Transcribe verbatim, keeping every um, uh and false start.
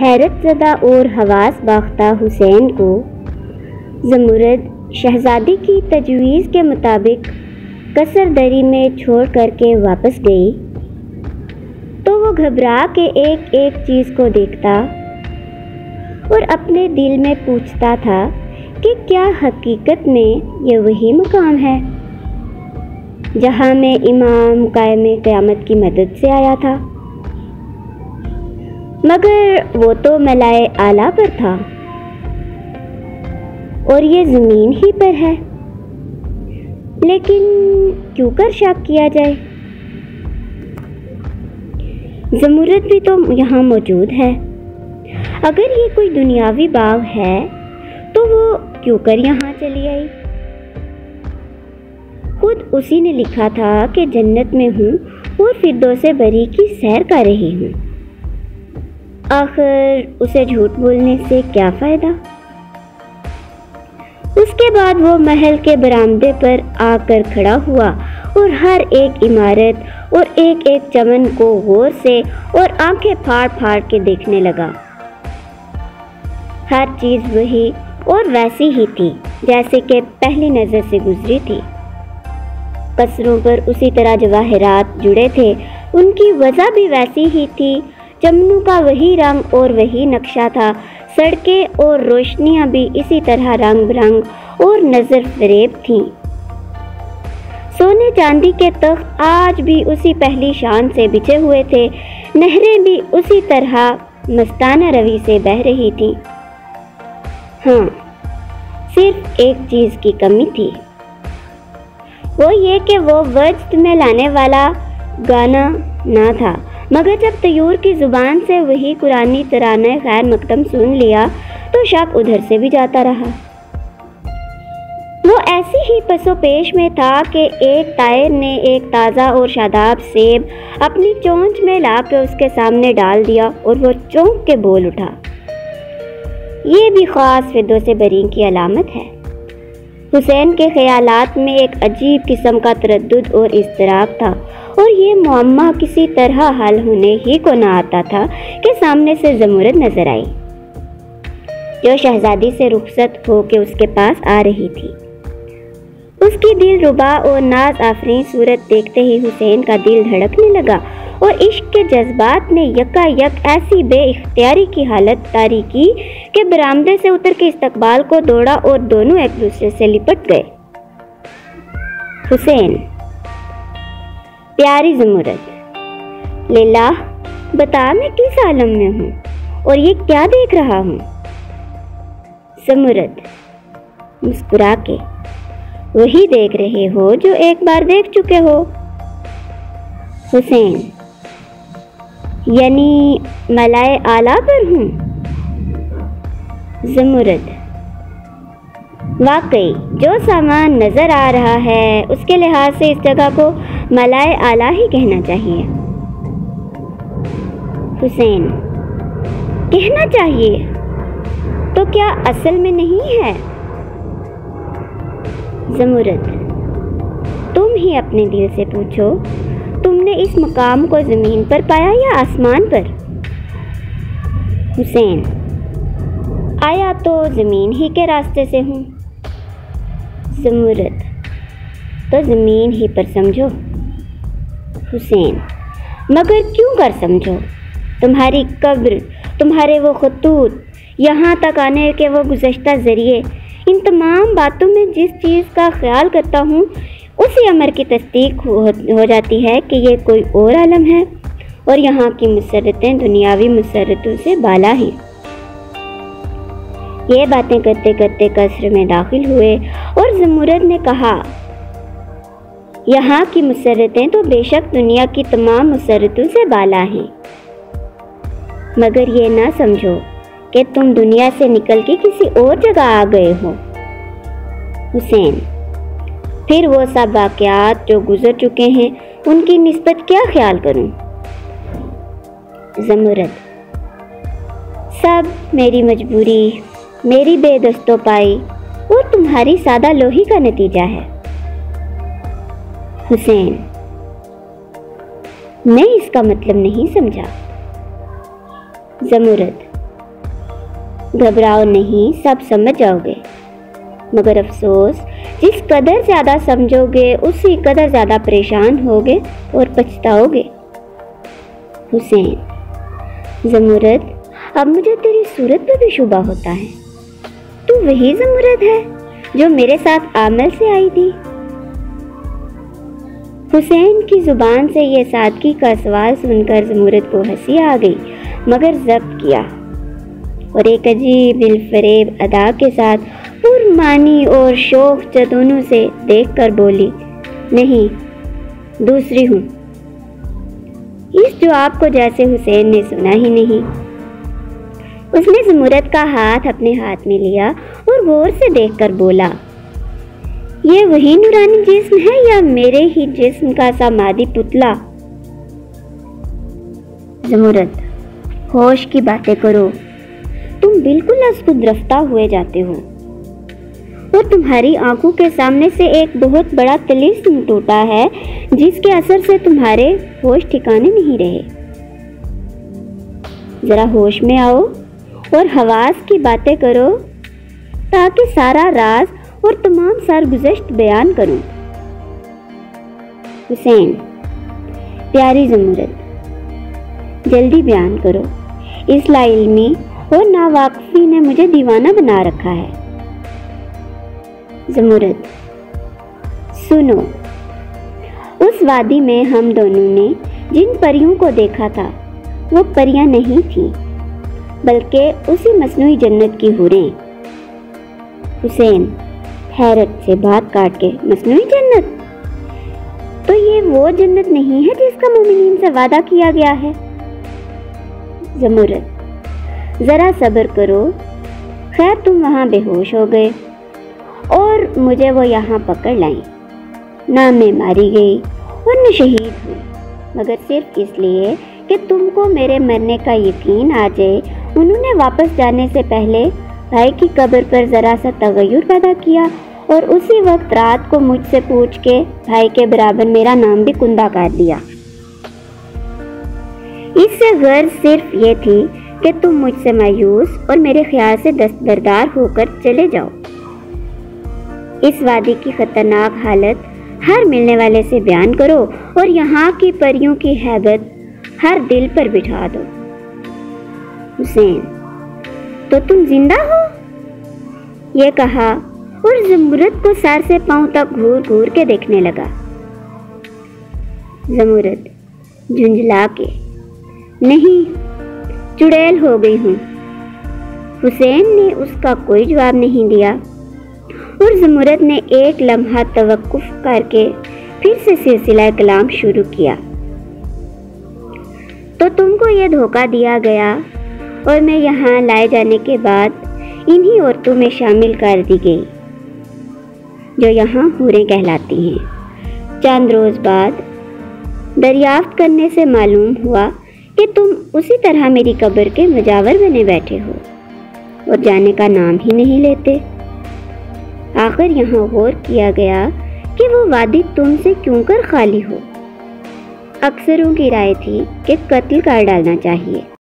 हैरतज़दा और हवास बाख्ता हुसैन को जमरूद शहज़ादी की तजवीज़ के मुताबिक कसर दरी में छोड़ कर के वापस गई तो वो घबरा के एक एक चीज़ को देखता और अपने दिल में पूछता था कि क्या हकीकत में ये वही मकाम है जहाँ मैं इमाम कायम क़यामत की मदद से आया था, मगर वो तो माला ए आला पर था और ये ज़मीन ही पर है। लेकिन क्यों कर शक किया जाए, ज़मरूद भी तो यहाँ मौजूद है। अगर ये कोई दुनियावी बाग है तो वो क्यों कर यहाँ चली आई। खुद उसी ने लिखा था कि जन्नत में हूँ और फिरदौस ए बरी की सैर कर रही हूँ। आखिर उसे झूठ बोलने से क्या फ़ायदा। उसके बाद वो महल के बरामदे पर आकर खड़ा हुआ और हर एक इमारत और एक एक चमन को गौर से और आंखें फाड़ फाड़ के देखने लगा। हर चीज़ वही और वैसी ही थी जैसे कि पहली नज़र से गुजरी थी। कसरों पर उसी तरह जवाहरात जुड़े थे, उनकी वजह भी वैसी ही थी। चमनों का वही रंग और वही नक्शा था। सड़कें और रोशनियां भी इसी तरह रंग बिरंग और नज़र फरेब थीं। सोने चांदी के तख्त आज भी उसी पहली शान से बिछे हुए थे। नहरें भी उसी तरह मस्ताना रवि से बह रही थीं। हाँ, सिर्फ एक चीज़ की कमी थी, वो ये कि वो वजद में लाने वाला गाना ना था। मगर जब तयूर की ज़ुबान से वही कुरानी तराने खैर मकदम सुन लिया तो शक उधर से भी जाता रहा। वो ऐसी ही पसो पेश में था कि एक तायर ने एक ताज़ा और शादाब सेब अपनी चोंच में ला कर उसके सामने डाल दिया और वो चौंक के बोल उठा। ये भी ख़ास फिरदौस ए बरीन की अलामत है। हुसैन के ख्यालात में एक अजीब किस्म का तरद्दुद और इज़्तिराब था और ये मुअम्मा किसी तरह हल होने ही को ना आता था कि सामने से ज़मरूद नज़र आई जो शहज़ादी से रुखसत हो के उसके पास आ रही थी। उसकी दिल रुबा और नाज आफरीन सूरत देखते ही हुसैन का दिल धड़कने लगा और इश्क के जज्बात ने यकायक ऐसी बेइख्तियारी की हालत तारी की कि बरामदे से उतर के इस्तकबाल को दौड़ा और दोनों एक दूसरे से लिपट गए। हुसैन, प्यारी ज़मरूद, लेला बता मैं किस आलम में हूँ और ये क्या देख रहा हूँ। ज़मरूद मुस्कुरा के, वही देख रहे हो जो एक बार देख चुके हो। हुसैन, यानी माला ए आला पर हूँ। ज़मरूद, वाकई जो सामान नज़र आ रहा है उसके लिहाज से इस जगह को माला ए आला ही कहना चाहिए। हुसैन, कहना चाहिए तो क्या असल में नहीं है। ज़मरूद, तुम ही अपने दिल से पूछो, तुमने इस मकाम को ज़मीन पर पाया या आसमान पर। हुसैन, आया तो ज़मीन ही के रास्ते से हूँ। ज़मरूद, तो ज़मीन ही पर समझो। हुसैन, मगर क्यों कर समझो। तुम्हारी कब्र, तुम्हारे वो खतूत, यहाँ तक आने के वो गुज़श्ता ज़रिए, इन तमाम बातों में जिस चीज़ का ख्याल करता हूँ उसी अमर की तस्दीक हो, हो जाती है कि ये कोई और आलम है और यहाँ की मुसरतें दुनियावी मुसरतों से बाला हैं। ये बातें करते करते कसर में दाखिल हुए और ज़मरूद ने कहा, यहाँ की मुसरतें तो बेशक दुनिया की तमाम मुसरतों से बाला हैं, मगर ये ना समझो कि तुम दुनिया से निकल के किसी और जगह आ गए हो। हुसैन, फिर वो सब वाक़यात जो गुज़र चुके हैं उनकी निस्बत क्या ख्याल करूं। ज़मरूद, सब मेरी मजबूरी, मेरी बेदस्तो पाई और तुम्हारी सादा लोही का नतीजा है। हुसैन, मैं इसका मतलब नहीं समझा। ज़मरूद, घबराओ नहीं, सब समझ जाओगे। मगर अफसोस, जिस कदर ज़्यादा समझोगे उसी कदर ज़्यादा परेशान होगे और पछताओगे। हुसैन, जमूरद, अब मुझे तेरी सूरत पर भी शुबा होता है। तू वही जमूरद है जो मेरे साथ आमल से आई थी। हुसैन की जुबान से यह सादगी का सवाल सुनकर जमूरद को हंसी आ गई, मगर जब्त किया और एक अजीब दिलफरेब अदा के साथ पुरमानी और शौक जदोनों से देखकर बोली, नहीं, दूसरी हूँ। इस जवाब को जैसे हुसैन ने सुना ही नहीं। उसने जमूरद का हाथ अपने हाथ में लिया और गौर से देखकर बोला, ये वही नूरानी जिस्म है या मेरे ही जिस्म का समाधि पुतला? जमूरद, होश की बातें करो। तुम बिल्कुल अस्कुद रफ्ता हुए जाते हो और तुम्हारी आंखों के सामने से एक बहुत बड़ा तलिस्म टूटा है जिसके असर से तुम्हारे होश ठिकाने नहीं रहे। जरा होश में आओ और हवास की बातें करो ताकि सारा राज और तमाम सरगुजश्त बयान करूं। हुसैन, प्यारी जमूरद, जल्दी बयान करो। इस लाइल्मी और नावाकफी ने मुझे दीवाना बना रखा है। जमूरद, सुनो, उस वादी में हम दोनों ने जिन परियों को देखा था वो परियां नहीं थीं, बल्कि उसी मस्नूई जन्नत की हूरें। हुसैन, हैरत से बात काट के, मस्नूई जन्नत? तो ये वो जन्नत नहीं है जिसका मोमिनीन से वादा किया गया है? जमूरद, ज़रा सब्र करो। खैर, तुम वहाँ बेहोश हो गए और मुझे वो यहाँ पकड़ लाई। ना मैं मारी गई और न शहीद हुई, मगर सिर्फ इसलिए कि तुमको मेरे मरने का यकीन आ जाए उन्होंने वापस जाने से पहले भाई की कब्र पर ज़रा सा तगय्युर पैदा किया और उसी वक्त रात को मुझसे पूछ के भाई के बराबर मेरा नाम भी कुंदा कर दिया। इससे गर्ज सिर्फ ये थी कि तुम मुझसे मायूस और मेरे ख्याल से दस्तबरदार होकर चले जाओ। इस वादी की खतरनाक हालत हर मिलने वाले से बयान करो और यहाँ की परियों की हैबत हर दिल पर बिठा दो। हुसैन, तो तुम जिंदा हो? ये कहा और जमूरद को सर से पांव तक घूर घूर के देखने लगा। जमूरद, झुंझला के, नहीं, चुड़ैल हो गई हूँ। हुसैन ने उसका कोई जवाब नहीं दिया और जमूरद ने एक लम्हा तवक्कुफ करके फिर से सिलसिला कलाम शुरू किया। तो तुमको ये धोखा दिया गया और मैं यहाँ लाए जाने के बाद इन्हीं औरतों में शामिल कर दी गई जो यहाँ हूरें कहलाती हैं। चंद रोज़ बाद दरियाफ्त करने से मालूम हुआ कि तुम उसी तरह मेरी कब्र के मजावर बने बैठे हो और जाने का नाम ही नहीं लेते। आखिर यहाँ गौर किया गया कि वो वादी तुमसे क्यों कर खाली हो। अक्सरों की राय थी कि कत्ल कर डालना चाहिए।